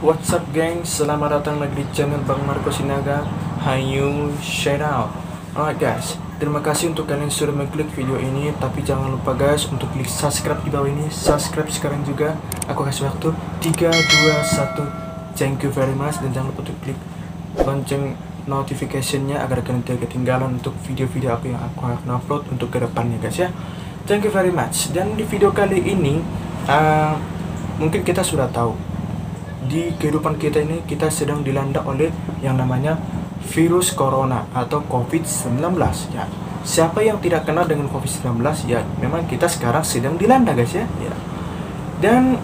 What's up geng, selamat datang lagi di channel Bang Marco Sinaga. Hayu, shout out. Alright guys, terima kasih untuk kalian sudah mengklik video ini. Tapi jangan lupa guys untuk klik subscribe di bawah ini. Subscribe sekarang juga. Aku kasih waktu 3, 2, 1. Thank you very much. Dan jangan lupa untuk klik lonceng notification-nya agar kalian tidak ketinggalan untuk video-video apa yang aku akan upload untuk kedepannya guys ya. Thank you very much. Dan di video kali ini mungkin kita sudah tahu di kehidupan kita ini kita sedang dilanda oleh yang namanya virus corona atau COVID-19 ya. Siapa yang tidak kenal dengan COVID-19 ya, memang kita sekarang sedang dilanda guys ya. Dan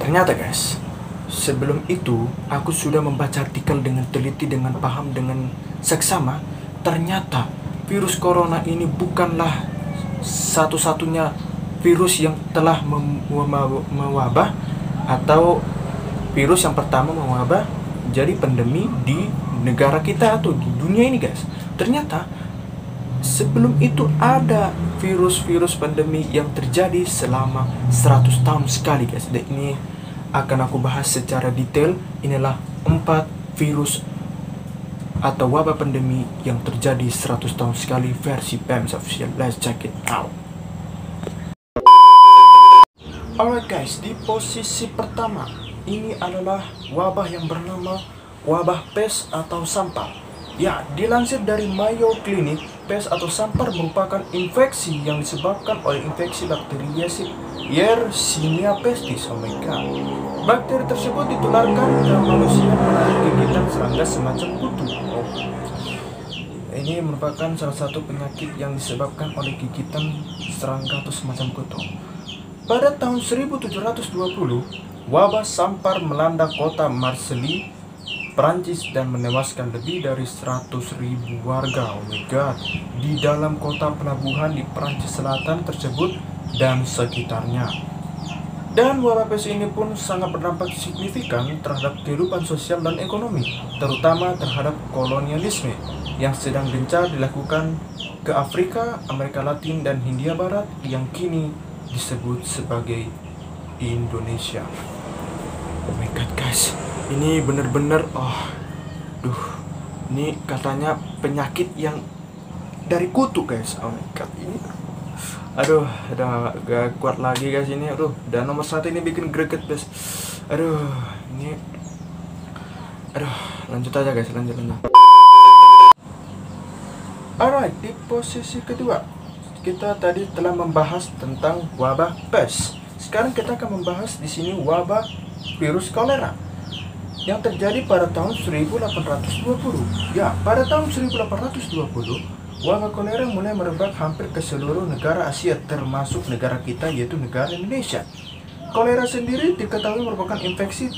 ternyata guys, sebelum itu aku sudah membaca artikel dengan teliti, dengan paham, dengan seksama. Ternyata virus corona ini bukanlah satu-satunya virus yang telah mewabah atau virus yang pertama mewabah jadi pandemi di negara kita atau di dunia ini guys. Ternyata sebelum itu ada virus-virus pandemi yang terjadi selama 100 tahun sekali guys. Dan ini akan aku bahas secara detail. Inilah 4 virus atau wabah pandemi yang terjadi 100 tahun sekali versi PEMS official. Let's check it out. Alright guys, di posisi pertama ini adalah wabah yang bernama wabah pes atau sampar. Ya, dilansir dari Mayo Clinic, pes atau sampar merupakan infeksi yang disebabkan oleh infeksi bakteri Yersinia pestis. Oh my god. Bakteri tersebut ditularkan ke manusia melalui gigitan serangga semacam kutu. Oh. Ini merupakan salah satu penyakit yang disebabkan oleh gigitan serangga atau semacam kutu. Pada tahun 1720, wabah sampar melanda kota Marseille, Perancis, dan menewaskan lebih dari 100.000 warga. Oh my god. Di dalam kota pelabuhan di Perancis Selatan tersebut dan sekitarnya. Dan wabah pes ini pun sangat berdampak signifikan terhadap kehidupan sosial dan ekonomi, terutama terhadap kolonialisme yang sedang gencar dilakukan ke Afrika, Amerika Latin, dan Hindia Barat yang kini disebut sebagai Indonesia. Oh my god guys, ini bener-bener ini katanya penyakit yang dari kutu guys. Oh my god, ini aduh, udah gak kuat lagi guys ini. Aduh, dan nomor satu ini bikin greget guys. Aduh, ini aduh, lanjut aja guys, lanjut. Alright, di posisi kedua kita tadi telah membahas tentang wabah pes. Sekarang kita akan membahas di sini wabah virus kolera yang terjadi pada tahun 1820. Ya, pada tahun 1820 wabah kolera mulai merebak hampir ke seluruh negara Asia termasuk negara kita yaitu negara Indonesia. Kolera sendiri diketahui merupakan infeksi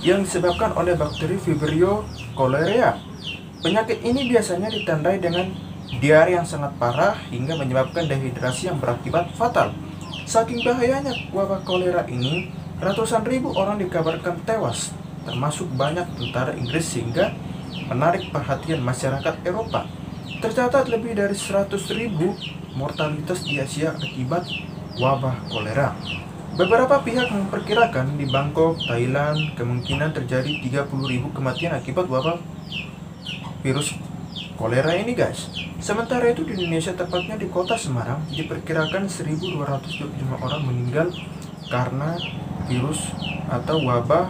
yang disebabkan oleh bakteri vibrio kolerea. Penyakit ini biasanya ditandai dengan diare yang sangat parah hingga menyebabkan dehidrasi yang berakibat fatal. Saking bahayanya wabah kolera ini, ratusan ribu orang dikabarkan tewas, termasuk banyak tentara Inggris sehingga menarik perhatian masyarakat Eropa. Tercatat lebih dari 100.000 mortalitas di Asia akibat wabah kolera. Beberapa pihak memperkirakan di Bangkok, Thailand, kemungkinan terjadi 30.000 kematian akibat wabah virus kolera ini guys. Sementara itu di Indonesia, tepatnya di kota Semarang, diperkirakan 1.225 orang meninggal karena virus atau wabah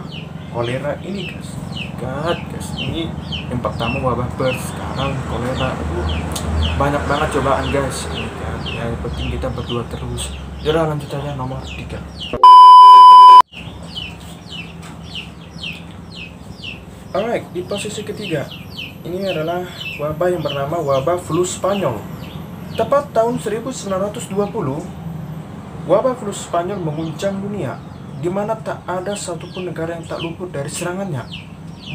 kolera ini guys. God guys, ini yang pertama wabah pers, sekarang kolera. Banyak banget cobaan guys. Ya, yang penting kita berdoa terus. Yaudah, lanjut aja nomor 3. Alright, di posisi ketiga ini adalah wabah yang bernama wabah flu Spanyol. Tepat tahun 1920, wabah flu Spanyol mengguncang dunia, di mana tak ada satupun negara yang tak luput dari serangannya.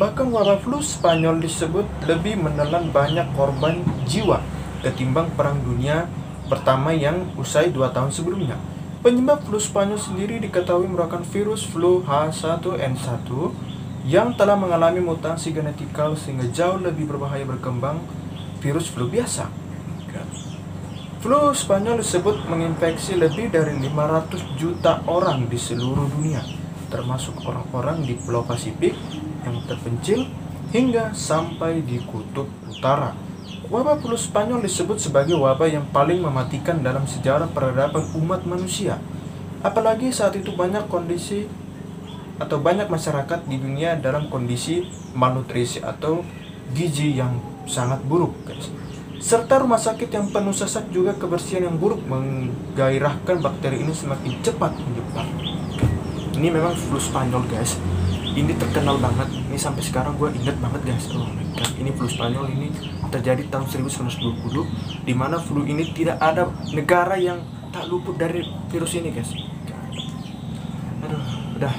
Bahkan wabah flu Spanyol disebut lebih menelan banyak korban jiwa ketimbang Perang Dunia Pertama yang usai 2 tahun sebelumnya. Penyebab flu Spanyol sendiri diketahui merupakan virus flu H1N1 yang telah mengalami mutasi genetikal sehingga jauh lebih berbahaya berkembang virus flu biasa. Flu Spanyol disebut menginfeksi lebih dari 500 juta orang di seluruh dunia. termasuk orang-orang di Pulau Pasifik yang terpencil hingga sampai di Kutub Utara. Wabah flu Spanyol disebut sebagai wabah yang paling mematikan dalam sejarah peradaban umat manusia. Apalagi saat itu banyak kondisi atau banyak masyarakat di dunia dalam kondisi malnutrisi atau gizi yang sangat buruk, guys. Serta rumah sakit yang penuh sesak juga kebersihan yang buruk menggairahkan bakteri ini semakin cepat menyebar. Ini memang flu Spanyol, guys. Ini terkenal banget. Ini sampai sekarang gue inget banget, guys. Oh my God. Ini flu Spanyol ini terjadi tahun 1920, di mana flu ini tidak ada negara yang tak luput dari virus ini, guys. Aduh, udah.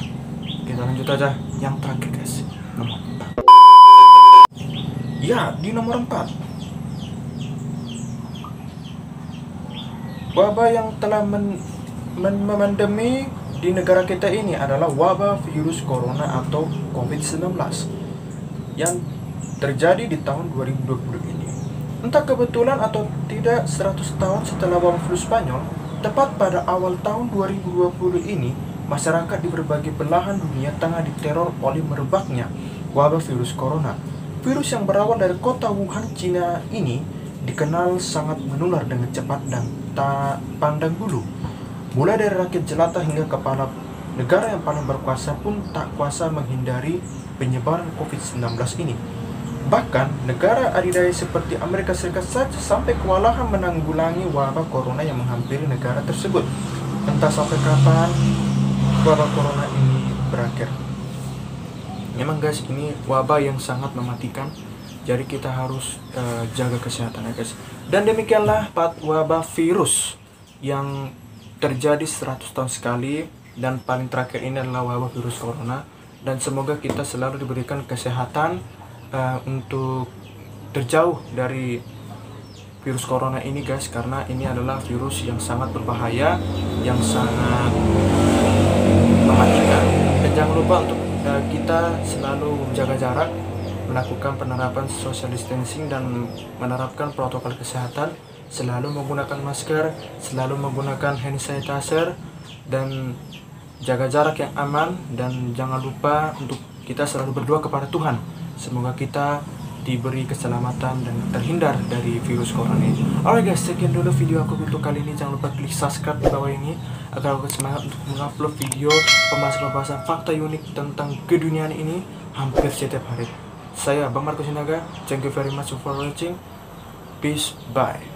Kita lanjut aja yang terakhir, guys. Nomor 4. Ya, di nomor 4. Wabah yang telah memandemi di negara kita ini adalah wabah virus corona atau COVID-19 yang terjadi di tahun 2020 ini. Entah kebetulan atau tidak, 100 tahun setelah wabah flu Spanyol, tepat pada awal tahun 2020 ini, masyarakat di berbagai belahan dunia tengah diteror oleh merebaknya wabah virus corona. Virus yang berawal dari kota Wuhan, Cina ini dikenal sangat menular dengan cepat dan tak pandang bulu. Mulai dari rakyat jelata hingga kepala negara yang paling berkuasa pun tak kuasa menghindari penyebaran COVID-19 ini. Bahkan negara adidaya seperti Amerika Serikat saja sampai kewalahan menanggulangi wabah corona yang menghampiri negara tersebut. Entah sampai kapan wabah corona ini berakhir. Memang, guys, ini wabah yang sangat mematikan. Jadi kita harus jaga kesehatan, ya, guys. Dan demikianlah wabah virus yang terjadi 100 tahun sekali, dan paling terakhir ini adalah wabah virus corona. Dan semoga kita selalu diberikan kesehatan untuk terjauh dari virus corona ini, guys, karena ini adalah virus yang sangat berbahaya, yang sangat mematikan. Dan jangan lupa untuk kita selalu menjaga jarak, melakukan penerapan social distancing dan menerapkan protokol kesehatan, selalu menggunakan masker, selalu menggunakan hand sanitizer, dan jaga jarak yang aman. Dan jangan lupa untuk kita selalu berdoa kepada Tuhan, semoga kita diberi keselamatan dan terhindar dari virus corona ini. Alright, guys, sekian dulu video aku untuk kali ini. Jangan lupa klik subscribe di bawah ini agar aku semangat untuk mengupload video pembahasan fakta unik tentang keduniaan ini hampir setiap hari. Saya Bang Marco Sinaga. Thank you very much for watching. Peace, bye.